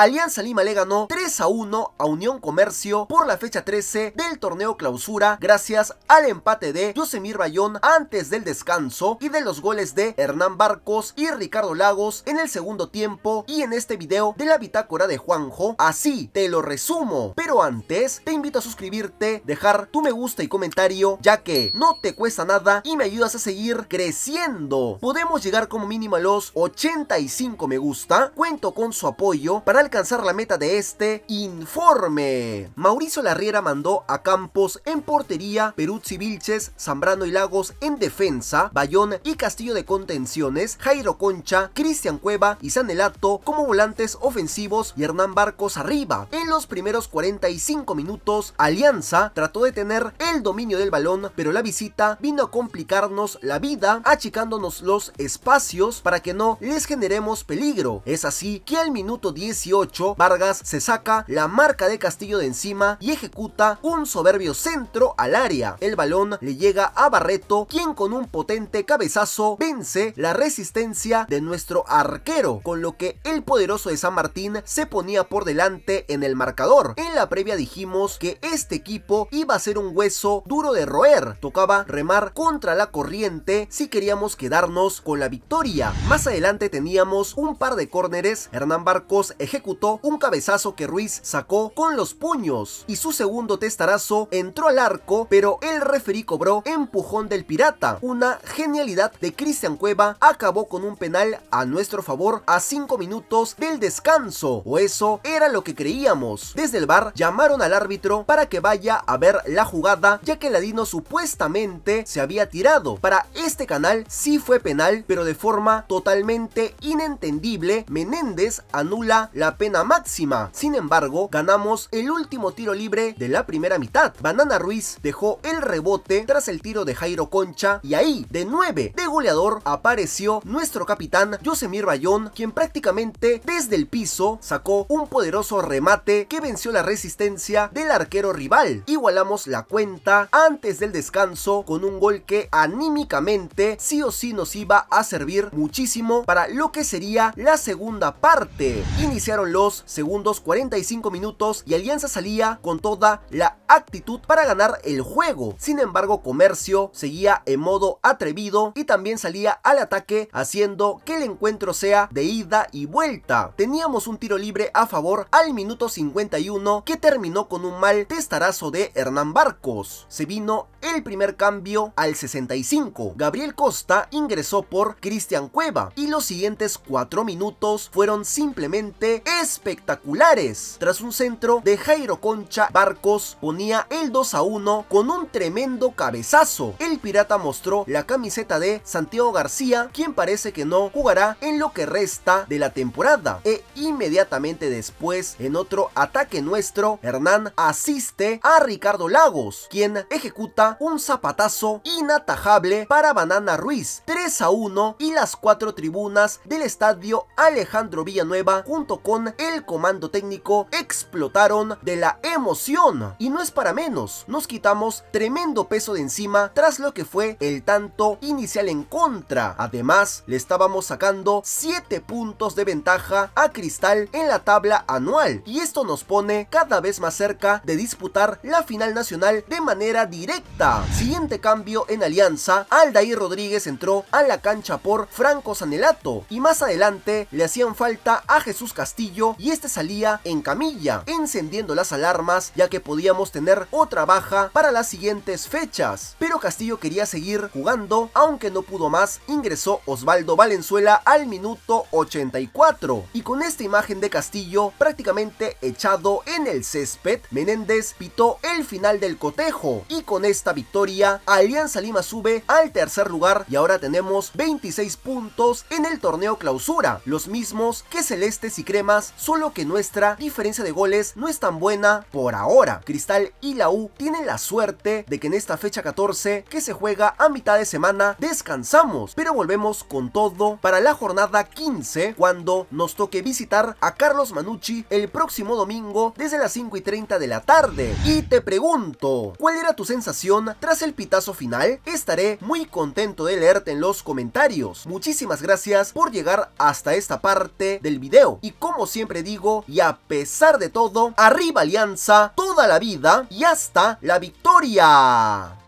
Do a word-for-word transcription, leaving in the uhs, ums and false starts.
Alianza Lima le ganó tres a uno a Unión Comercio por la fecha trece del torneo clausura gracias al empate de Josepmir Ballón antes del descanso y de los goles de Hernán Barcos y Ricardo Lagos en el segundo tiempo y en este video de la bitácora de Juanjo, así te lo resumo. Pero antes te invito a suscribirte, dejar tu me gusta y comentario ya que no te cuesta nada y me ayudas a seguir creciendo. Podemos llegar como mínimo a los ochenta y cinco me gusta, cuento con su apoyo para alcanzar la meta de este informe. Mauricio Larriera mandó a Campos en portería, Perutz y Vilches, Zambrano y Lagos en defensa, Bayón y Castillo de contenciones, Jairo Concha, Cristian Cueva y Zanelatto como volantes ofensivos y Hernán Barcos arriba. En los primeros cuarenta y cinco minutos, Alianza trató de tener el dominio del balón, pero la visita vino a complicarnos la vida, achicándonos los espacios para que no les generemos peligro. Es así que al minuto dieciocho, Vargas se saca la marca de Castillo de encima y ejecuta un soberbio centro al área. El balón le llega a Barreto, quien con un potente cabezazo vence la resistencia de nuestro arquero, con lo que el poderoso de San Martín se ponía por delante en el marcador. En la previa dijimos que este equipo iba a ser un hueso duro de roer, tocaba remar contra la corriente si queríamos quedarnos con la victoria. Más adelante teníamos un par de córneres, Hernán Barcos ejecutó un cabezazo que Ruiz sacó con los puños y su segundo testarazo entró al arco, pero el referí cobró empujón del pirata. Una genialidad de Cristian Cueva acabó con un penal a nuestro favor a cinco minutos del descanso, o eso era lo que creíamos. Desde el V A R llamaron al árbitro para que vaya a ver la jugada, ya que Ladino supuestamente se había tirado. Para este canal sí fue penal, pero de forma totalmente inentendible Menéndez anula la pena máxima. Sin embargo, ganamos el último tiro libre de la primera mitad. Banana Ruiz dejó el rebote tras el tiro de Jairo Concha y ahí, de nueve, de goleador, apareció nuestro capitán Josepmir Ballón, quien prácticamente desde el piso sacó un poderoso remate que venció la resistencia del arquero rival. Igualamos la cuenta antes del descanso con un gol que anímicamente sí o sí nos iba a servir muchísimo para lo que sería la segunda parte. Iniciaron los segundos cuarenta y cinco minutos y Alianza salía con toda la actitud para ganar el juego. Sin embargo, Comercio seguía en modo atrevido y también salía al ataque, haciendo que el encuentro sea de ida y vuelta. Teníamos un tiro libre a favor al minuto cincuenta y uno que terminó con un mal testarazo de Hernán Barcos. Se vino el primer cambio al sesenta y cinco. Gabriel Costa ingresó por Cristian Cueva y los siguientes cuatro minutos fueron simplemente espectaculares. Tras un centro de Jairo Concha, Barcos ponía el dos a uno con un tremendo cabezazo. El pirata mostró la camiseta de Santiago García, quien parece que no jugará en lo que resta de la temporada. E inmediatamente después, en otro ataque nuestro, Hernán asiste a Ricardo Lagos, quien ejecuta un zapatazo inatajable para Banana Ruiz. tres a uno y las cuatro tribunas del estadio Alejandro Villanueva, junto con el comando técnico, explotaron de la emoción. Y no es para menos, nos quitamos tremendo peso de encima tras lo que fue el tanto inicial en contra. Además, le estábamos sacando siete puntos de ventaja a Cristal en la tabla anual y esto nos pone cada vez más cerca de disputar la final nacional de manera directa. Siguiente cambio en Alianza, Aldair Rodríguez entró a la cancha por Franco Zanelatto y más adelante le hacían falta a Jesús Castillo y este salía en camilla, encendiendo las alarmas ya que podíamos tener otra baja para las siguientes fechas. Pero Castillo quería seguir jugando, aunque no pudo más, ingresó Osvaldo Valenzuela al minuto ochenta y cuatro y con esta imagen de Castillo prácticamente echado en el césped, Menéndez pitó el final del cotejo y con esta victoria Alianza Lima sube al tercer lugar y ahora tenemos veintiséis puntos en el torneo clausura, los mismos que celestes y cremas, solo que nuestra diferencia de goles no es tan buena por ahora. Cristal y la U tienen la suerte de que en esta fecha catorce que se juega a mitad de semana descansamos, pero volvemos con todo para la jornada quince cuando nos toque visitar a Carlos Manucci el próximo domingo desde las cinco y treinta de la tarde. Y te pregunto, ¿cuál era tu sensación tras el pitazo final? Estaré muy contento de leerte en los comentarios. Muchísimas gracias por llegar hasta esta parte del video y como siempre digo, y a pesar de todo, arriba Alianza, toda la vida y hasta la victoria.